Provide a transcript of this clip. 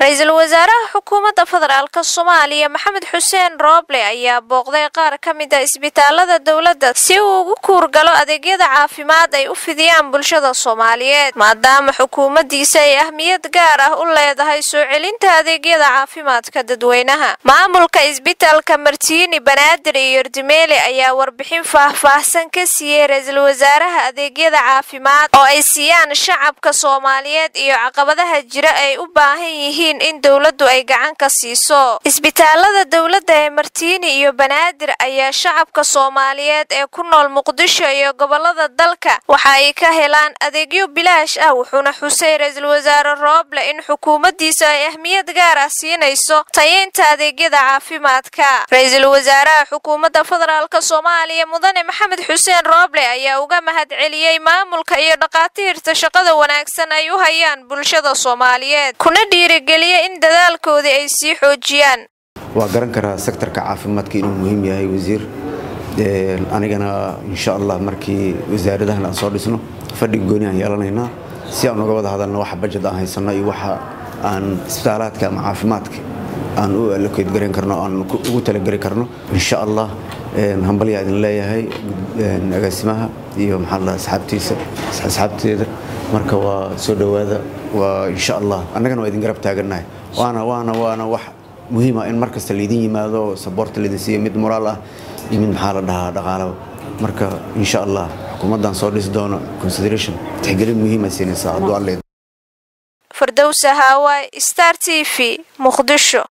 رئيس الوزراء حكومة فدرالك الصومالية محمد حسين روبلي أي بوغدي قار كميدا إسبيتالة دولة سيو كورغالو أديجيدا عافيماد أي أفيديان بلشدة الصومالية مادام حكومة ديساي أهمية قارة أولا يدهي سوعلين تأديجيدا عافيماد كددوينها معامل كإسبيتال كمرتيني بنادر يردميلي أي وربحين فاحسن كسي رئيس الوزراء أديجيدا عافيماد أو أيسيان الشعب كصومالية أي عقبتها الجراء أي أباهي إن دولة أي جعان كسيسو إسبيتالة دولة مرتيني إيو بنادر أي شعب كصوماليات أي كنا المقدش أي قبلة الدلكة وحايكا هلان أديجيو بلاش أو حنا حسين رئيس الوزراء روبلي لإن حكومة ديسا أهمية قارة سينيسو تاين تأديجي دعا في ماتكا رئيس الوزراء حكومة فدرالك الصومالية مدن محمد حسين روبلي أي وقامها عليي ما ملك أي دقاتير تشقد وناكسن أيها يان بلشدة الصوماليات كنا ديري إن دالكودي أي سي حوجيان. وأقرن كرا سكتر كعافيمات كي مهم يا وزير. أنا جانا إن شاء الله مركي وزير ده الأنصار لسنا فدي جوني عن يلا هنا. سياق نقول هذا النوع حب جدا هاي سنة يوحى عن استعارات كمعافيمات عن اللي كيد قرن كرنا عن قوتة القرن كرنا إن شاء الله هم بلي عند الله هاي أقسمها يوم حلا سحبتي marka waa soo dhawaada waa insha Allah annagana waa idin garab taaganahay waana wax muhiim ah in markasta leedin yimaado support leedin si mid moral ah in xaalad dhaqaale marka insha Allah hukumadan soo dhis doono consideration tixgelin muhiim ah sinisa adoo alle Firdawsa Hawa Star TV Muqdisho.